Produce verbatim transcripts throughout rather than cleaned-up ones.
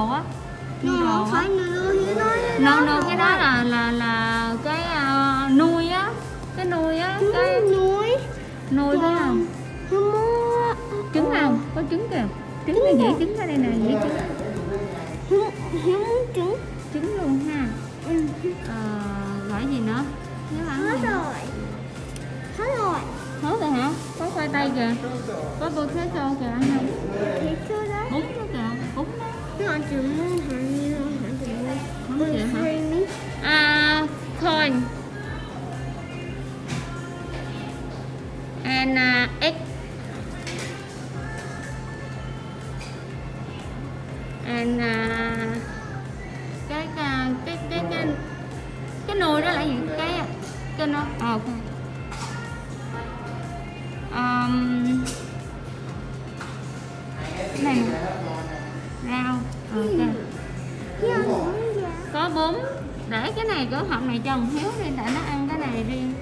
đồ á. Nhưng mà phải nuôi nó. No no, cái đó là là là cái uh, nuôi á, cái nuôi á, trứng cái nuôi. Nuôi phải không? Trứng không? Có trứng kìa. Trứng này dễ trứng ra đây nè, dễ trứng. Muốn trứng. Trứng luôn ha. Ừ. Ờ gọi gì nữa? Nếu ăn hết rồi. Rồi. Hết rồi. Hết rồi hả? Có khoai tây kìa. Có bơ khế xô kìa ăn không? Thịt xô đó. Bún đó kìa, bún đó. Chứ ăn chừng hẳn như hẳn chừng. Bơ khế miếng. À coin. And uh, egg. And uh, cái cái cái cái cái cái nồi đó là những cái cái nó à, okay. um, này rau okay. Có bún, để cái này cửa họng này cho thằng Hiếu đi, tại nó ăn cái này riêng.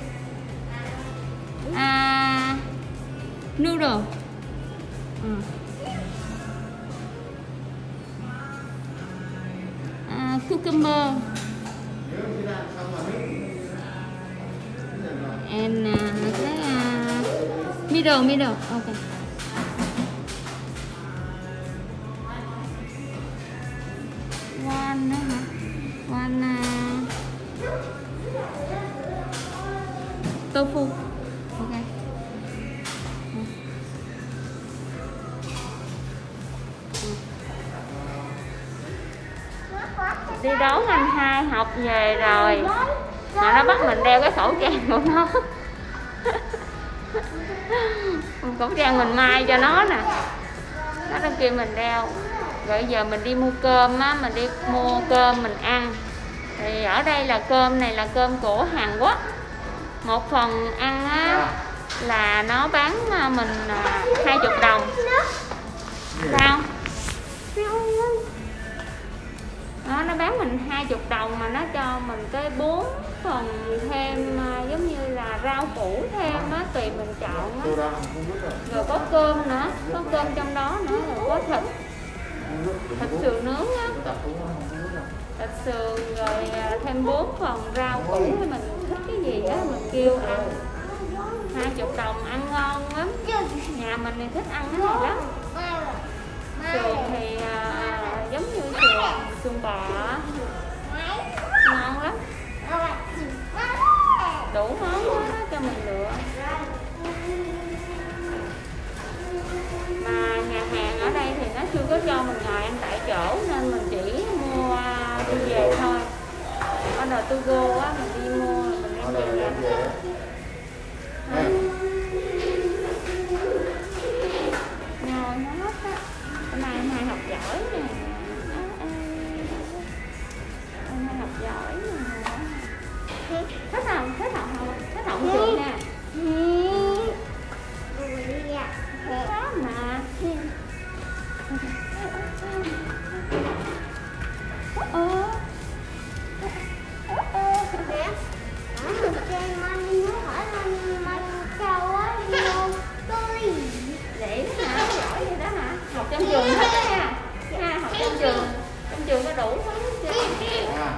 À noodle ừ. Cucumber and uh, cái uh, middle middle okay. One nữa hả? One uh, tofu okay. Đi đấu ngành hai học về rồi mà nó bắt mình đeo cái khẩu trang của nó. Khẩu trang mình may cho nó nè, nó trong kia mình đeo. Rồi giờ mình đi mua cơm á, mình đi mua cơm mình ăn. Thì ở đây là cơm này là cơm của Hàn Quốc. Một phần ăn á là nó bán mình hai mươi đồng. Sao? Đó, nó bán mình hai mươi đồng mà nó cho mình cái bốn phần thêm giống như là rau củ thêm á, tùy mình chọn á. Rồi có cơm nữa, có cơm trong đó nữa, rồi có thịt. Thịt sườn nướng á. Thịt sườn rồi thêm bốn phần rau củ, thì mình thích cái gì á mình kêu ăn. hai mươi đồng ăn ngon lắm. Nhà mình thì thích ăn cái này lắm. Sườn thì uh, giống như sườn sườn bò ngon lắm, đủ món đó cho mình lựa. Mà nhà hàng ở đây thì nó chưa có cho mình ngồi ăn tại chỗ nên mình chỉ mua đi về thôi. Order to go á, mình đi mua mình ăn về ăn. Giỏi nè, anh hay học giỏi nè, thích không, thích học không, thích học trường nè, đó mà, để hả, giỏi vậy đó hả, học trong trường hết đó nha. Ha, học trong trường, trong trường có đủ lắm chứ. Đây nè. Đó.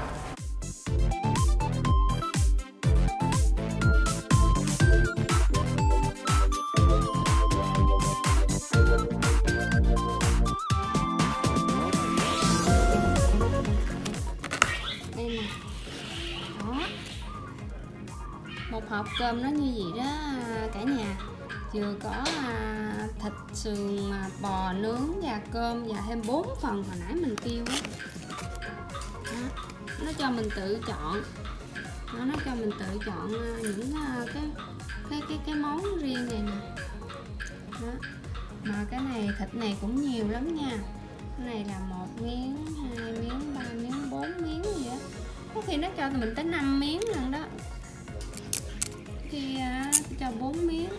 Một hộp cơm nó như vậy đó cả nhà. Vừa có thịt sườn bò nướng và cơm và thêm bốn phần hồi nãy mình kêu á. Nó cho mình tự chọn. Nó nó cho mình tự chọn những cái cái cái cái món riêng này nè. Đó. Mà cái này thịt này cũng nhiều lắm nha. Cái này là một miếng, hai miếng, ba miếng, bốn miếng gì á. Có khi nó cho mình tới năm miếng lần đó. Khi cho bốn miếng.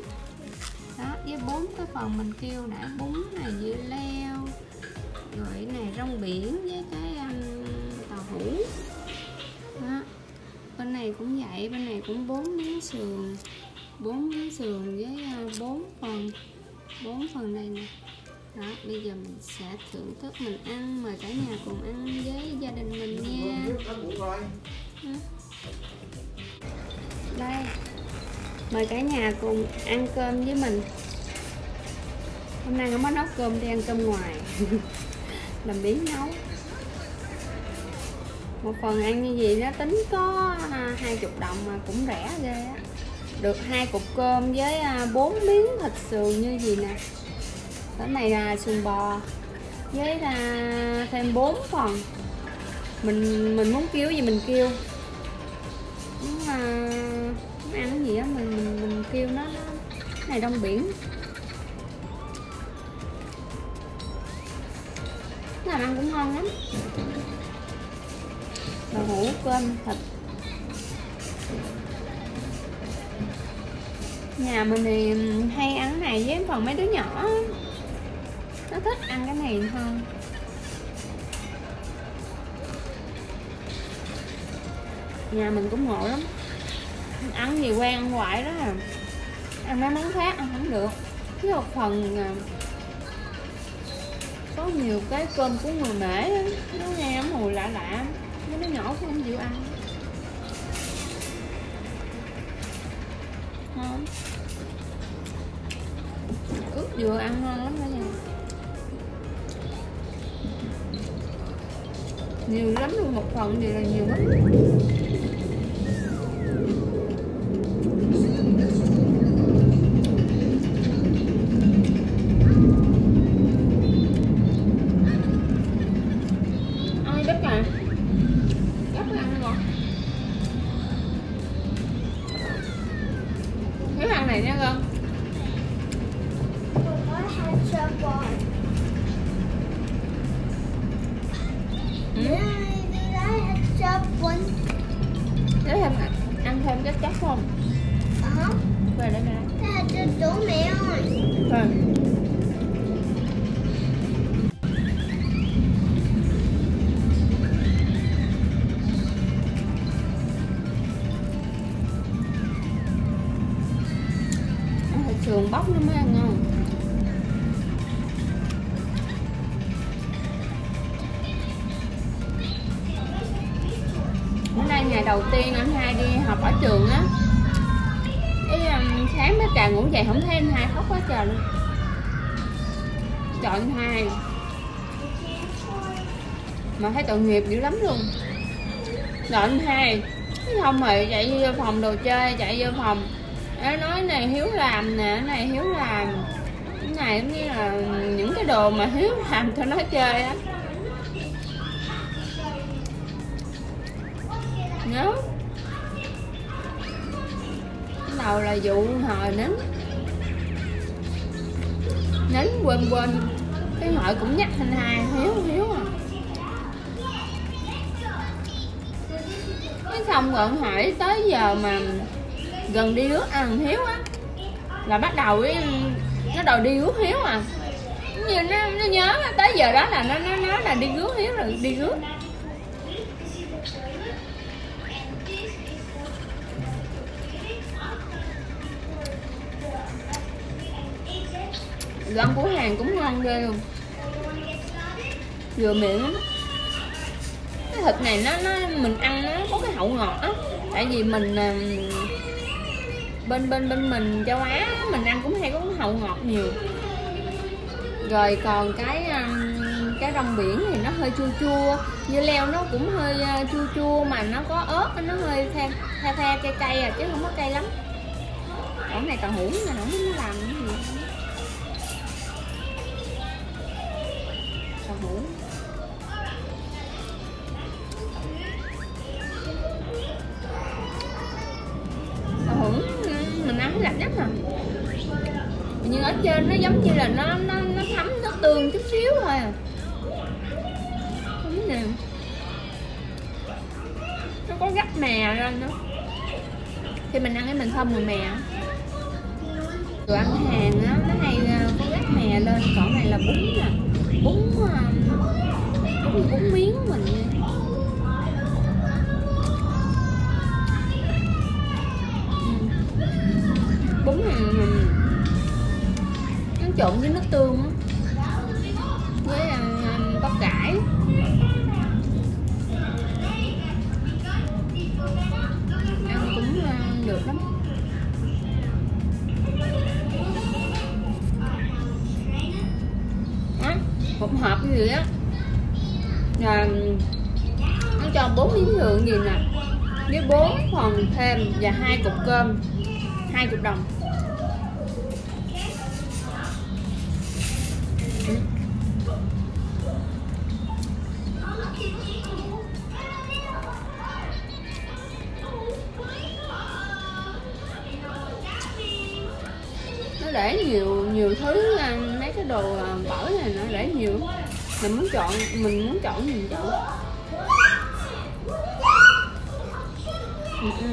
Đó, với bốn cái phần mình kêu nãy, bún này dưa leo rồi này rong biển với cái um, tàu hũ. Đó. Bên này cũng vậy, bên này cũng bốn miếng sườn, bốn miếng sườn với bốn phần, bốn phần này nè, Đó, bây giờ mình sẽ thưởng thức, mình ăn, mời cả nhà cùng ăn với gia đình mình nha. Đây, mời cả nhà cùng ăn cơm với mình. Hôm nay không có nấu cơm đi, ăn cơm ngoài làm biến nấu. Một phần ăn như vậy nó tính có hai mươi đồng mà cũng rẻ ghê á. Được hai cục cơm với bốn miếng thịt sườn như gì nè. Cái này là sườn bò với là thêm bốn phần. Mình mình muốn kêu gì mình kêu. Muốn, à, muốn ăn cái gì á mình, mình mình kêu nó. Cái này rong biển. Nó làm ăn cũng ngon lắm. Đậu hũ, cơm, thịt. Nhà mình thì hay ăn cái này với phần mấy đứa nhỏ. Nó thích ăn cái này hơn. Nhà mình cũng ngộ lắm. Ăn gì quen ăn hoài đó à. Ăn mấy món khác ăn không được. Chứ một phần có nhiều cái cơm của người Mễ nó nghe mùi lạ lạ. Mấy đứa nhỏ cũng không chịu ăn. Ngon. Ướp dừa ăn ngon lắm cả nhà. Nhiều lắm luôn, một phần thì là nhiều lắm. Ăn đất à. Rất là ăn ngọt. Cái hàng này nha con. Để thêm ăn thêm cái chắc không? Ờ. Về đây nè. Cái cho đủ mẹ ơi. Rồi. Ăn thịt sườn bóc nó mới ăn ngon. Ngày đầu tiên anh hai đi học ở trường á, sáng mới càng ngủ dậy không thấy anh hai khóc quá trời luôn. Trời, anh hai mà thấy tội nghiệp dữ lắm luôn. Rồi anh hai không rồi chạy vô phòng đồ chơi, chạy vô phòng nó nói này Hiếu làm nè, này Hiếu làm cái này, giống như là những cái đồ mà Hiếu làm cho nó chơi á. Nhớ cái đầu là vụ hồi nín nín quên quên cái hội cũng nhắc anh hai Hiếu Hiếu à, cái xong rồi hỏi tới giờ mà gần đi rước ăn Hiếu á là bắt đầu ấy, nó đòi đi rước Hiếu à. Như nó, nó nhớ tới giờ đó là nó nó nói là đi rước Hiếu rồi đi rước. Đồ ăn của Hàn cũng ngon ghê luôn, vừa miệng lắm. Cái thịt này nó nó mình ăn nó có cái hậu ngọt á, tại vì mình bên bên bên mình châu Á mình ăn cũng hay có cái hậu ngọt nhiều. Rồi còn cái cái rong biển thì nó hơi chua chua, dưa leo nó cũng hơi chua chua mà nó có ớt, nó hơi the the, the cay cay à chứ không có cay lắm. Cái này còn hủ nè, nó muốn làm cái gì không? Hủ. Hủ mình ăn lạnh nhất mà, nhưng ở trên nó giống như là nó nó nó thấm nó tương chút xíu thôi à. Không nè, nó có gắt mè ra nữa. Khi mình ăn cái mình thơm mùi mè. Đồ ăn Hàn á nó hay có gắt mè lên, còn này là bún nè. Bún, bún, bún miếng mình bún này nó trộn với nước tương á. ăn gì á là ăn cho bốn miếng lượng gì nè, với bốn phần thêm và hai cục cơm hai chục đồng. Nó để nhiều nhiều thứ, mấy cái đồ vở này nó để nhiều, mình muốn chọn mình muốn chọn gì chọn. Ừ.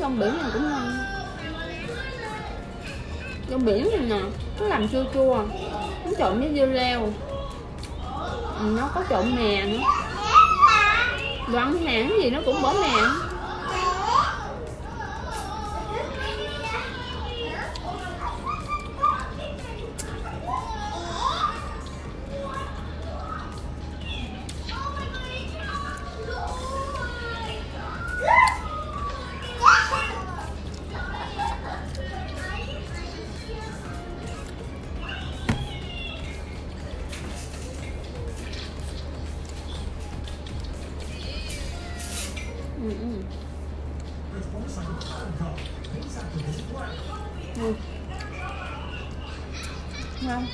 Rong biển này cũng ngon, rong biển này nè, nó làm chua chua, nó trộn với dưa leo, nó có trộn mè nữa. Đồ ăn Hàn gì nó cũng bỏ mè. Ừ. Ừ. Ngon.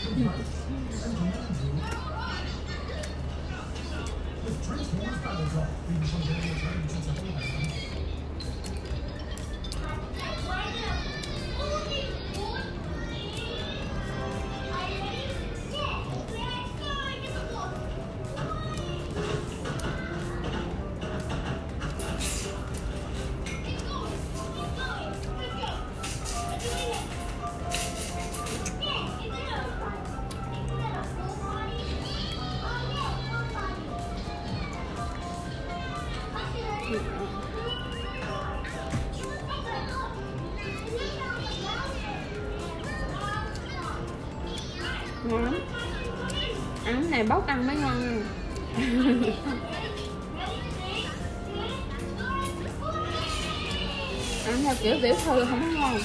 Ngon lắm. Ăn cái này bóc ăn mới ngon. Ăn theo kiểu tiểu thư không có ngon.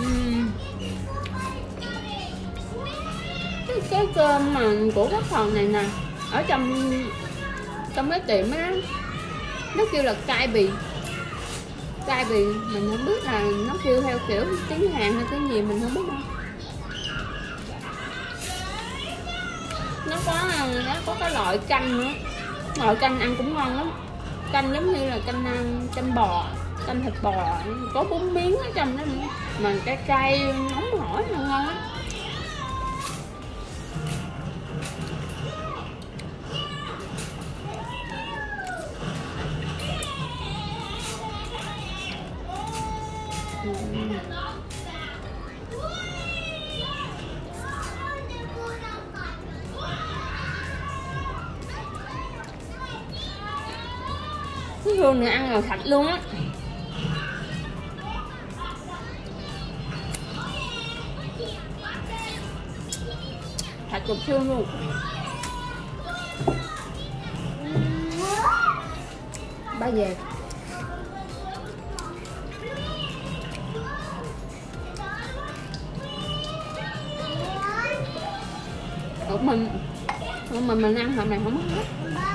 Uhm. Cái, cái cơm mà của các phần này nè, ở trong trong cái tiệm á, nó kêu là Kalbi. Kalbi mình không biết là nó kêu theo kiểu tiếng Hàn hay cái gì mình không biết đâu. Nó có nó có cái loại canh nữa, loại canh ăn cũng ngon lắm. Canh giống như là canh canh bò, canh thịt bò, có bốn miếng ở trong đó nữa, mà cái cay nóng hổi nó ngon lắm. Cái hương này ăn là sạch luôn á. Sạch cục xương luôn. Ba về mình, mà mình ăn hộp này không hết.